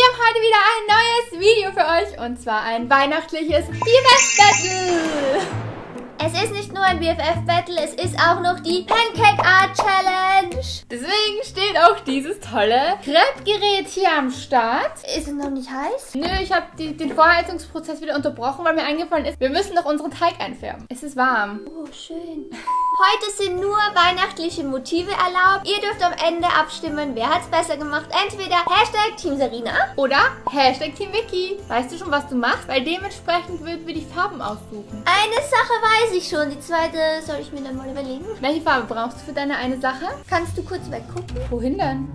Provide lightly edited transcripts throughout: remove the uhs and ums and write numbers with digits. Wir haben heute wieder ein neues Video für euch und zwar ein weihnachtliches BFF Battle. Es ist nicht nur ein BFF Battle, es ist auch noch die Pancake Art Challenge. Deswegen steht auch dieses tolle Crepe-Gerät hier am Start. Ist es noch nicht heiß? Nö, ich habe den Vorheizungsprozess wieder unterbrochen, weil mir eingefallen ist, wir müssen noch unseren Teig einfärben. Es ist warm. Oh, schön. Heute sind nur weihnachtliche Motive erlaubt. Ihr dürft am Ende abstimmen, wer hat's besser gemacht. Entweder Hashtag Team Sarina oder Hashtag Team Vicky. Weißt du schon, was du machst? Weil dementsprechend würden wir die Farben aussuchen. Eine Sache weiß ich schon. Die zweite soll ich mir dann mal überlegen. Welche Farbe brauchst du für deine eine Sache? Kannst du kurz weggucken? Wohin denn?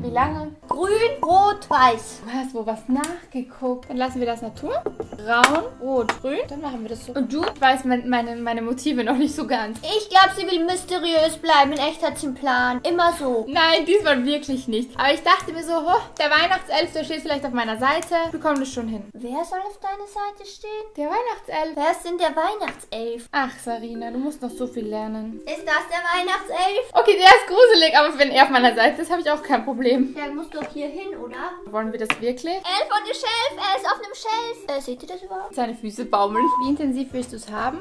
Wie lange? Grün, Rot, Weiß. Du hast wohl was nachgeguckt. Dann lassen wir das Natur. Braun, Rot, Grün. Dann machen wir das so. Und du? Ich weiß meine Motive noch nicht so ganz. Ich glaube, sie will mysteriös bleiben. In echt hat sie einen Plan. Immer so. Nein, diesmal wirklich nicht. Aber ich dachte mir so, oh, der Weihnachtself, der steht vielleicht auf meiner Seite. Wir kommen das schon hin. Wer soll auf deiner Seite stehen? Der Weihnachtself. Wer ist denn der Weihnachtself? Ach, Sarina, du musst noch so viel lernen. Ist das der Weihnachtself? Okay, der ist gruselig, aber wenn er auf meiner Seite ist, habe ich auch kein Problem. Der muss doch hier hin, oder? Wollen wir das wirklich? Elf on the Shelf, er ist auf einem Shelf. Seht ihr das überhaupt? Seine Füße baumeln. Wie intensiv willst du es haben?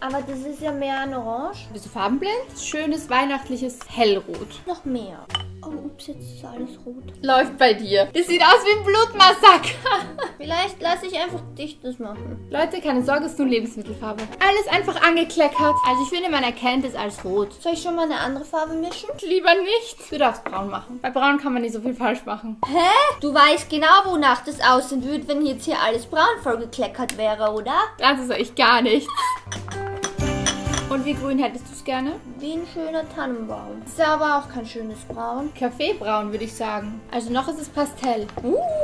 Aber das ist ja mehr ein Orange. Bist du farbenblind? Schönes, weihnachtliches Hellrot. Noch mehr. Oh, ups, jetzt ist alles rot. Läuft bei dir. Das sieht aus wie ein Blutmassaker. Vielleicht lasse ich einfach dich das machen. Leute, keine Sorge, es ist nur Lebensmittelfarbe. Alles einfach angekleckert. Also ich finde, man erkennt es als rot. Soll ich schon mal eine andere Farbe mischen? Lieber nicht. Du darfst braun machen. Bei braun kann man nicht so viel falsch machen. Hä? Du weißt genau, wonach das aussehen würde, wenn jetzt hier alles braun vollgekleckert wäre, oder? Das ist euch gar nichts. Und wie grün hättest du es gerne? Wie ein schöner Tannenbaum. Ist aber auch kein schönes Braun. Kaffeebraun, würde ich sagen. Also noch ist es Pastell.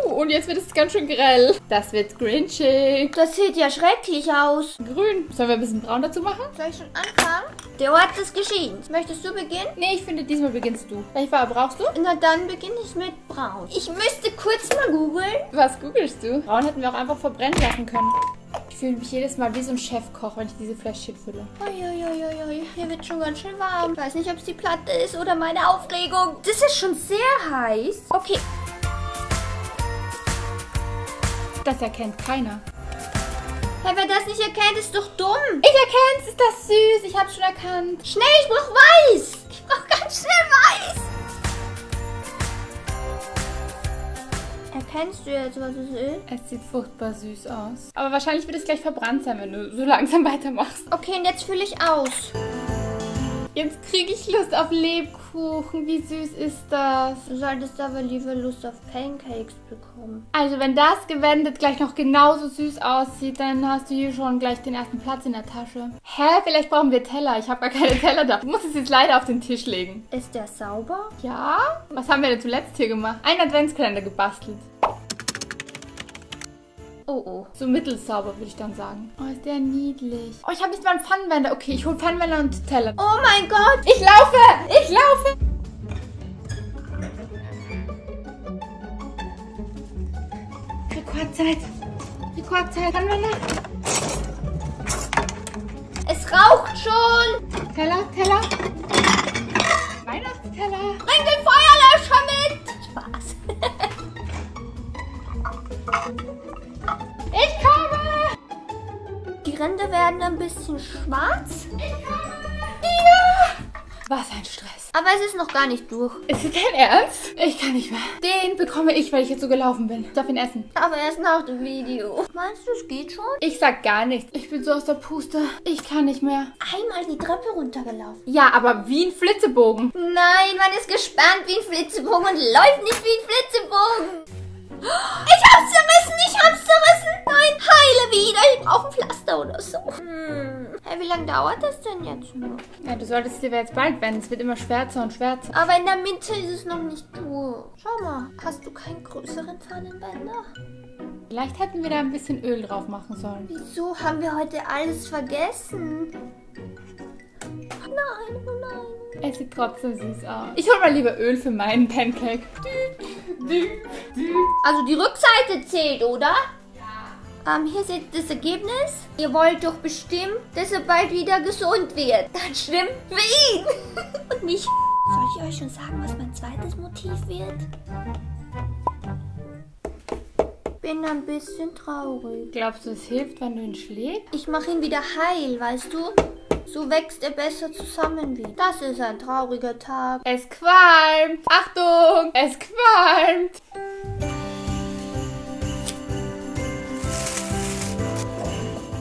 Und jetzt wird es ganz schön grell. Das wird grinchig. Das sieht ja schrecklich aus. Grün. Sollen wir ein bisschen Braun dazu machen? Soll ich schon anfangen? Der Ort des Geschehens. Möchtest du beginnen? Nee, ich finde, diesmal beginnst du. Welche Farbe brauchst du? Na, dann beginne ich mit Braun. Ich müsste kurz mal googeln. Was googelst du? Braun hätten wir auch einfach verbrennen lassen können. Ich fühle mich jedes Mal wie so ein Chefkoch, wenn ich diese Flasche fülle. Uiuiuiui, hier wird schon ganz schön warm. Ich weiß nicht, ob es die Platte ist oder meine Aufregung. Das ist schon sehr heiß. Okay. Das erkennt keiner. Hey, wer das nicht erkennt, ist doch dumm. Ich erkenne es, ist das süß. Ich habe es schon erkannt. Schnell, ich brauche Weiß. Ich brauche ganz schnell Weiß. Erkennst du jetzt, was es ist? Es sieht furchtbar süß aus. Aber wahrscheinlich wird es gleich verbrannt sein, wenn du so langsam weitermachst. Okay, und jetzt fülle ich aus. Jetzt kriege ich Lust auf Lebkuchen. Wie süß ist das? Du solltest aber lieber Lust auf Pancakes bekommen. Also wenn das gewendet gleich noch genauso süß aussieht, dann hast du hier schon gleich den ersten Platz in der Tasche. Hä? Vielleicht brauchen wir Teller. Ich habe gar keine Teller da. Du musst es jetzt leider auf den Tisch legen. Ist der sauber? Ja. Was haben wir denn zuletzt hier gemacht? Einen Adventskalender gebastelt. Oh, oh. So mittelsauber, würde ich dann sagen. Oh, ist der niedlich. Oh, ich habe nicht mal einen Pfannenwender. Okay, ich hole Pfannenwender und Teller. Oh mein Gott. Ich laufe. Ich laufe. Rekordzeit. Rekordzeit. Pfannenwender. Es raucht schon. Teller, Teller. Weihnachtsteller. Bring den Feuerlöscher mit. Spaß. Ich komme! Die Ränder werden ein bisschen schwarz. Ich komme! Ja! Was ein Stress. Aber es ist noch gar nicht durch. Ist es dein Ernst? Ich kann nicht mehr. Den bekomme ich, weil ich jetzt so gelaufen bin. Ich darf ihn essen. Aber erst nach dem Video. Meinst du, es geht schon? Ich sag gar nichts. Ich bin so aus der Puste. Ich kann nicht mehr. Einmal die Treppe runtergelaufen. Ja, aber wie ein Flitzebogen. Nein, man ist gespannt wie ein Flitzebogen und läuft nicht wie ein Flitzebogen. Ich hab's zerrissen, ich hab's zerrissen. Nein, heile wieder. Ich brauche ein Pflaster oder so. Hey, wie lange dauert das denn jetzt noch? Ja, du solltest dir jetzt bald wenden. Es wird immer schwärzer und schwärzer. Aber in der Mitte ist es noch nicht durch. Schau mal, hast du keinen größeren Pfannenwender? Vielleicht hätten wir da ein bisschen Öl drauf machen sollen. Wieso haben wir heute alles vergessen? Nein, oh nein. Es sieht trotzdem süß aus. Ich hol mal lieber Öl für meinen Pancake. Also die Rückseite zählt, oder? Ja. Hier seht ihr das Ergebnis. Ihr wollt doch bestimmt, dass er bald wieder gesund wird. Dann schwimmt für ihn. Und nicht. Soll ich euch schon sagen, was mein zweites Motiv wird? bin ein bisschen traurig. Glaubst du, es hilft, wenn du ihn schlägst? Ich mache ihn wieder heil, weißt du? So wächst er besser zusammen wieder. Das ist ein trauriger Tag. Es qualmt. Achtung, es qualmt.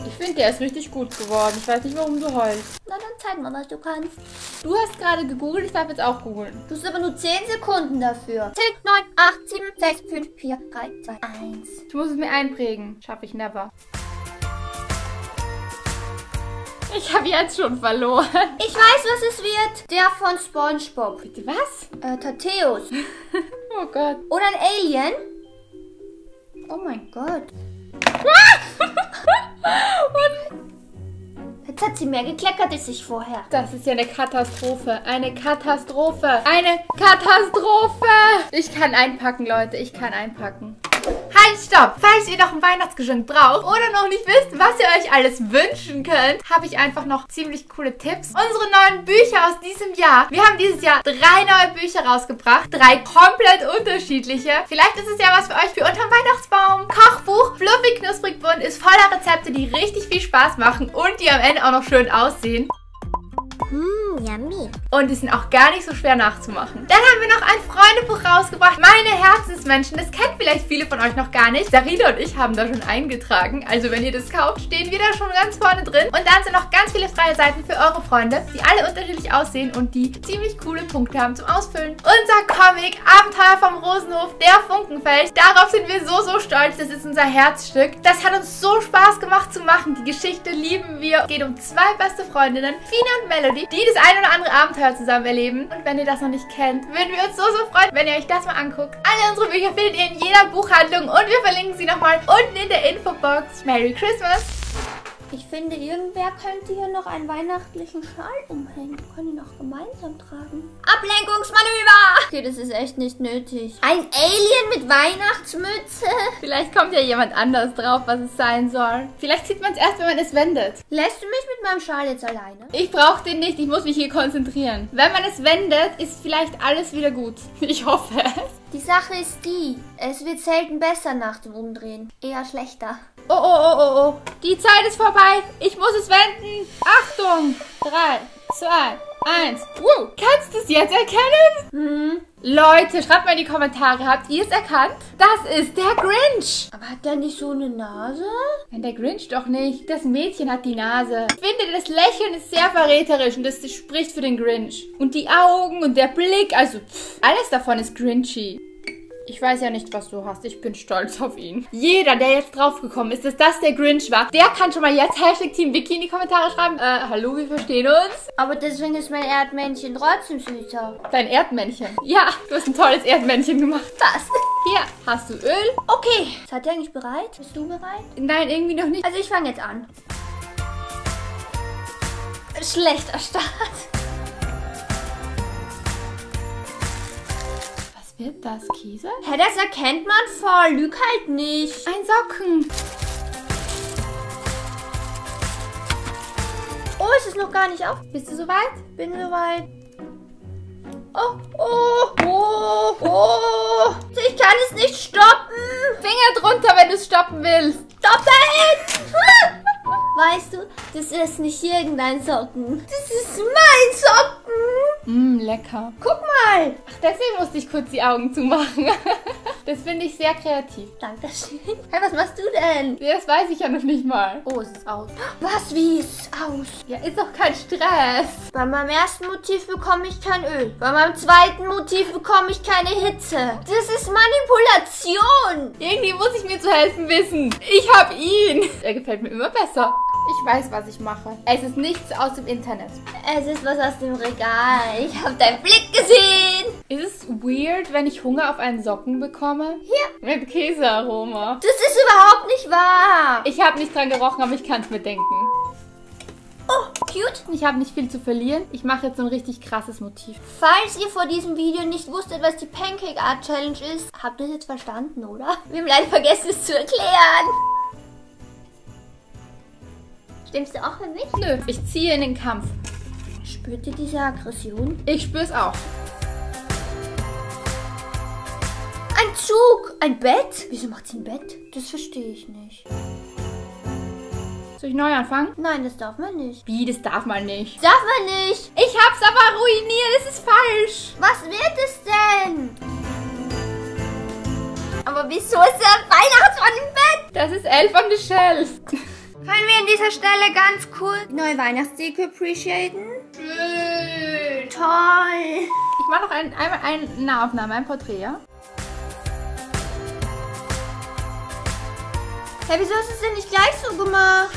Ich finde, der ist richtig gut geworden. Ich weiß nicht, warum du heulst. Na, dann zeig mal, was du kannst. Du hast gerade gegoogelt, ich darf jetzt auch googeln. Du hast aber nur 10 Sekunden dafür. 10, 9, 8, 7, 6, 5, 4, 3, 2, 1. Ich muss es mir einprägen. Schaffe ich never. Ich habe jetzt schon verloren. Ich weiß, was es wird. Der von SpongeBob. Bitte was? Tatheus. Oh Gott. Oder ein Alien. Oh mein Gott. Jetzt hat sie mehr gekleckert als ich vorher. Das ist ja eine Katastrophe. Eine Katastrophe. Eine Katastrophe. Ich kann einpacken, Leute. Ich kann einpacken. Halt, stopp! Falls ihr noch ein Weihnachtsgeschenk braucht oder noch nicht wisst, was ihr euch alles wünschen könnt, habe ich einfach noch ziemlich coole Tipps. Unsere neuen Bücher aus diesem Jahr. Wir haben dieses Jahr 3 neue Bücher rausgebracht. 3 komplett unterschiedliche. Vielleicht ist es ja was für euch für unterm Weihnachtsbaum. Kochbuch, fluffig, knusprig, bunt, ist voller Rezepte, die richtig viel Spaß machen und die am Ende auch noch schön aussehen. Yummy. Und die sind auch gar nicht so schwer nachzumachen. Dann haben wir noch ein Freundebuch rausgebracht. Meine Herzensmenschen, das kennt vielleicht viele von euch noch gar nicht. Sarita und ich haben da schon eingetragen. Also wenn ihr das kauft, stehen wir da schon ganz vorne drin. Und dann sind noch ganz viele freie Seiten für eure Freunde, die alle unterschiedlich aussehen und die ziemlich coole Punkte haben zum Ausfüllen. Unser Comic Abenteuer vom Rosenhof, der Funkenfels. Darauf sind wir so, so stolz. Das ist unser Herzstück. Das hat uns so Spaß gemacht zu machen. Die Geschichte lieben wir. Es geht um 2 beste Freundinnen, Fina und Melody, die das ein oder andere Abenteuer zusammen erleben. Und wenn ihr das noch nicht kennt, würden wir uns so, so freuen, wenn ihr euch das mal anguckt. Alle unsere Bücher findet ihr in jeder Buchhandlung und wir verlinken sie nochmal unten in der Infobox. Merry Christmas! Ich finde, irgendwer könnte hier noch einen weihnachtlichen Schal umhängen. Wir können ihn noch gemeinsam tragen. Ablenkungsmanöver! Okay, das ist echt nicht nötig. Ein Alien mit Weihnachtsmütze? Vielleicht kommt ja jemand anders drauf, was es sein soll. Vielleicht sieht man es erst, wenn man es wendet. Lässt du mich mit meinem Schal jetzt alleine? Ich brauche den nicht, ich muss mich hier konzentrieren. Wenn man es wendet, ist vielleicht alles wieder gut. Ich hoffe es. Die Sache ist die, es wird selten besser nach dem Umdrehen. Eher schlechter. Oh, oh, oh, oh, oh. Die Zeit ist vorbei. Ich muss es wenden. Achtung. 3, 2, 1. Wow. Kannst du es jetzt erkennen? Leute, schreibt mal in die Kommentare. Habt ihr es erkannt? Das ist der Grinch. Aber hat der nicht so eine Nase? Nein, der Grinch doch nicht. Das Mädchen hat die Nase. Ich finde, das Lächeln ist sehr verräterisch und das spricht für den Grinch. Und die Augen und der Blick. Also, alles davon ist grinchy. Ich weiß ja nicht, was du hast. Ich bin stolz auf ihn. Jeder, der jetzt draufgekommen ist, dass das der Grinch war, der kann schon mal jetzt #TeamWiki in die Kommentare schreiben. Hallo, wir verstehen uns. Aber deswegen ist mein Erdmännchen trotzdem süßer. Dein Erdmännchen? Ja, du hast ein tolles Erdmännchen gemacht. Was? Hier, hast du Öl? Okay. Seid ihr eigentlich bereit? Bist du bereit? Nein, irgendwie noch nicht. Also ich fange jetzt an. Schlechter Start. Wird das Käse? Hä, das erkennt man voll. Lüg halt nicht. Ein Socken. Oh, es ist noch gar nicht auf. Bist du soweit? Bin soweit. Oh, oh, oh, oh. Ich kann es nicht stoppen. Finger drunter, wenn du es stoppen willst. Stoppen! Weißt du, das ist nicht irgendein Socken. Das ist mein Socken. Lecker. Guck mal. Ach, deswegen musste ich kurz die Augen zumachen. Das finde ich sehr kreativ. Dankeschön. Hey, was machst du denn? Das weiß ich ja noch nicht mal. Oh, es ist aus. Was, wie ist aus? Ja, ist doch kein Stress. Bei meinem ersten Motiv bekomme ich kein Öl. Bei meinem zweiten Motiv bekomme ich keine Hitze. Das ist Manipulation. Irgendwie muss ich mir zu helfen wissen. Ich habe ihn. Er gefällt mir immer besser. Ich weiß, was ich mache. Es ist nichts aus dem Internet. Es ist was aus dem Regal. Ich habe deinen Blick gesehen. Ist es weird, wenn ich Hunger auf einen Socken bekomme? Hier. Mit Käsearoma. Das ist überhaupt nicht wahr. Ich habe nicht dran gerochen, aber ich kann es mir denken. Oh, cute. Ich habe nicht viel zu verlieren. Ich mache jetzt so ein richtig krasses Motiv. Falls ihr vor diesem Video nicht wusstet, was die Pancake Art Challenge ist, habt ihr es jetzt verstanden, oder? Wir haben leider vergessen, es zu erklären. Stimmst du auch mit mich? Nö, ich ziehe in den Kampf. Spürt ihr diese Aggression? Ich spür's auch. Ein Zug! Ein Bett? Wieso macht sie ein Bett? Das verstehe ich nicht. Soll ich neu anfangen? Nein, das darf man nicht. Wie, das darf man nicht? Darf man nicht. Ich hab's aber ruiniert, das ist falsch. Was wird es denn? Aber wieso ist der Weihnachtsmann im Bett? Das ist Elf on the Shelf. Können wir an dieser Stelle ganz cool neue Weihnachtsdeko appreciaten? Schön. Toll. Ich mache noch eine Aufnahme, ein Porträt, ja? Hey, wieso hast du es denn nicht gleich so gemacht?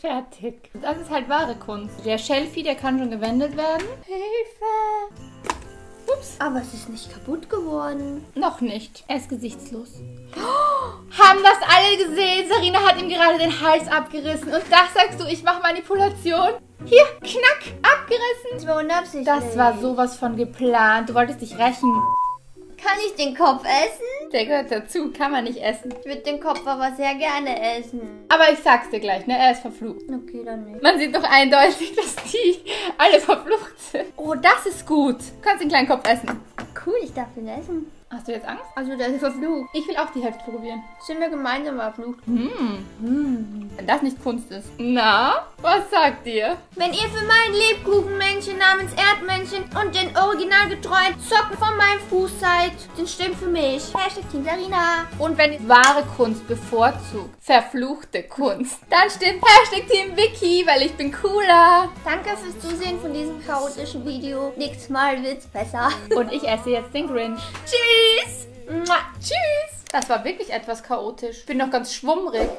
Fertig. Das ist halt wahre Kunst. Der Shelfie, der kann schon gewendet werden. Hilfe! Ups. Aber es ist nicht kaputt geworden. Noch nicht. Er ist gesichtslos. Oh, haben das alle gesehen? Sarina hat ihm gerade den Hals abgerissen. Und das sagst du, ich mache Manipulation? Hier, knack, abgerissen. Das war unabsichtlich. Das war sowas von geplant. Du wolltest dich rächen. Kann ich den Kopf essen? Der gehört dazu, kann man nicht essen. Ich würde den Kopf aber sehr gerne essen. Aber ich sag's dir gleich, ne? Er ist verflucht. Okay, dann nicht. Man sieht doch eindeutig, dass die alle verflucht sind. Oh, das ist gut. Du kannst den kleinen Kopf essen. Cool, ich darf den essen. Hast du jetzt Angst? Also, der ist verflucht. Ich will auch die Hälfte probieren. Sind wir gemeinsam verflucht? Wenn das nicht Kunst ist. Na, was sagt ihr? Wenn ihr für mein Lebkuchenmännchen namens Erdmännchen und den originalgetreuen Socken von meinem Fuß seid, dann stimmt für mich. Hashtag Team Sarina. Und wenn ihr wahre Kunst bevorzugt, verfluchte Kunst, dann stimmt Hashtag Team Vicky, weil ich bin cooler. Danke fürs Zusehen von diesem chaotischen Video. Nächstes Mal wird's besser. Und ich esse jetzt den Grinch. Tschüss. Tschüss. Das war wirklich etwas chaotisch. Ich bin noch ganz schwummrig.